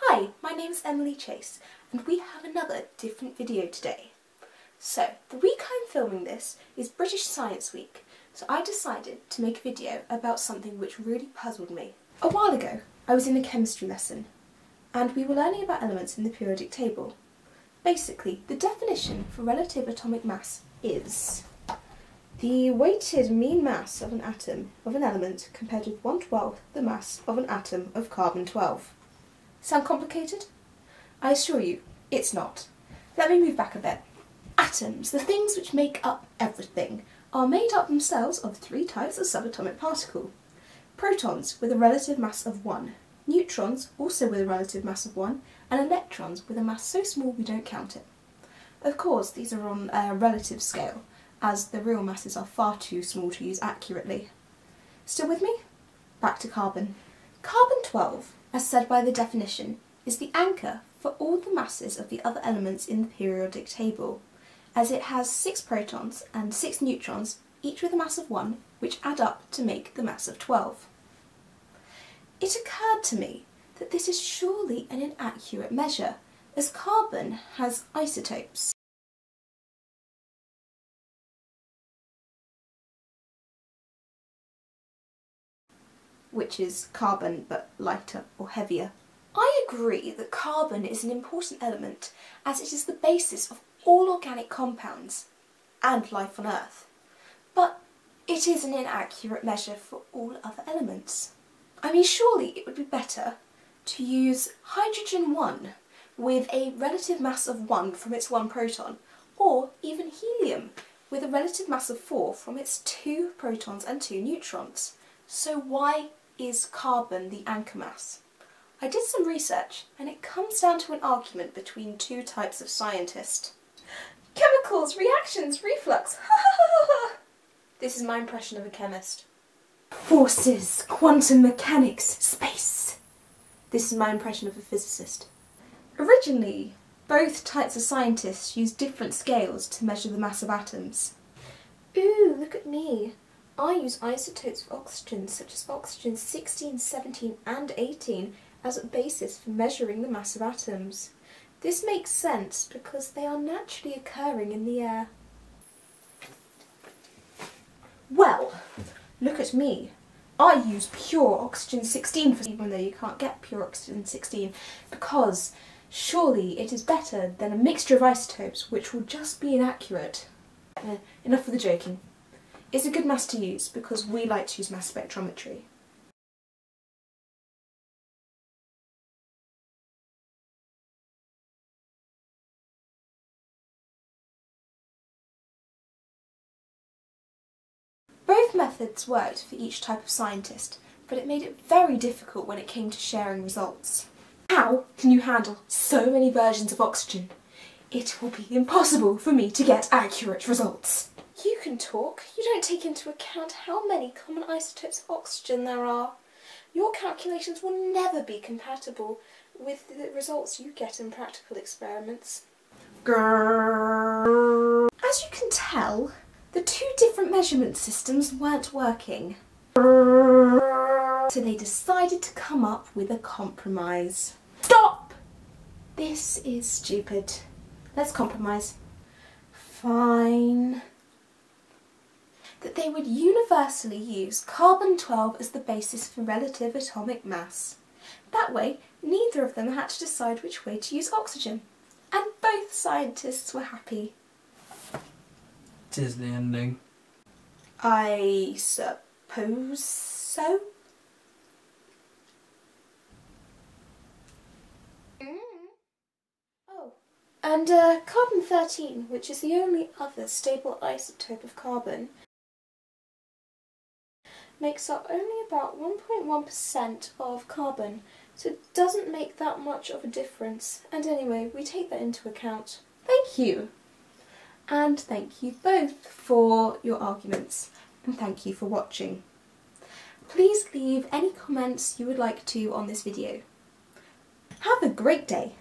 Hi, my name is Emily Chase and we have another different video today. So, the week I'm filming this is British Science Week, so I decided to make a video about something which really puzzled me. A while ago, I was in a chemistry lesson and we were learning about elements in the periodic table. Basically, the definition for relative atomic mass is the weighted mean mass of an atom of an element compared with 1/12 the mass of an atom of carbon 12. Sound complicated? I assure you, it's not. Let me move back a bit. Atoms, the things which make up everything, are made up themselves of three types of subatomic particle. Protons with a relative mass of 1, neutrons also with a relative mass of 1, and electrons with a mass so small we don't count it. Of course, these are on a relative scale, as the real masses are far too small to use accurately. Still with me? Back to carbon. Carbon 12, as said by the definition, is the anchor for all the masses of the other elements in the periodic table, as it has 6 protons and 6 neutrons, each with a mass of 1, which add up to make the mass of 12. It occurred to me that this is surely an inaccurate measure, as carbon has isotopes. Which is carbon but lighter or heavier. I agree that carbon is an important element as it is the basis of all organic compounds and life on Earth, but it is an inaccurate measure for all other elements. I mean, surely it would be better to use hydrogen 1 with a relative mass of 1 from its 1 proton, or even helium with a relative mass of 4 from its 2 protons and 2 neutrons. So why is carbon the anchor mass? I did some research and it comes down to an argument between two types of scientist. Chemicals, reactions, reflux, This is my impression of a chemist. Forces, quantum mechanics, space. This is my impression of a physicist. Originally, both types of scientists used different scales to measure the mass of atoms. Ooh, look at me. I use isotopes of oxygen, such as oxygen 16, 17 and 18, as a basis for measuring the mass of atoms. This makes sense because they are naturally occurring in the air. Well, look at me. I use pure oxygen 16, even though you can't get pure oxygen 16, because surely it is better than a mixture of isotopes, which will just be inaccurate. Enough of the joking. It's a good mass to use because we like to use mass spectrometry. Both methods worked for each type of scientist, but it made it very difficult when it came to sharing results. How can you handle so many versions of oxygen? It will be impossible for me to get accurate results. You can talk. You don't take into account how many common isotopes of oxygen there are. Your calculations will never be compatible with the results you get in practical experiments. Grrrr. As you can tell, the two different measurement systems weren't working. Grrrr. So they decided to come up with a compromise. Stop! This is stupid. Let's compromise. Fine. That they would universally use carbon 12 as the basis for relative atomic mass. That way, neither of them had to decide which way to use oxygen. And both scientists were happy. 'Tis the ending. I suppose so? And carbon 13, which is the only other stable isotope of carbon, makes up only about 1.1% of carbon, so it doesn't make that much of a difference. And anyway, we take that into account. Thank you! And thank you both for your arguments, and thank you for watching. Please leave any comments you would like to on this video. Have a great day!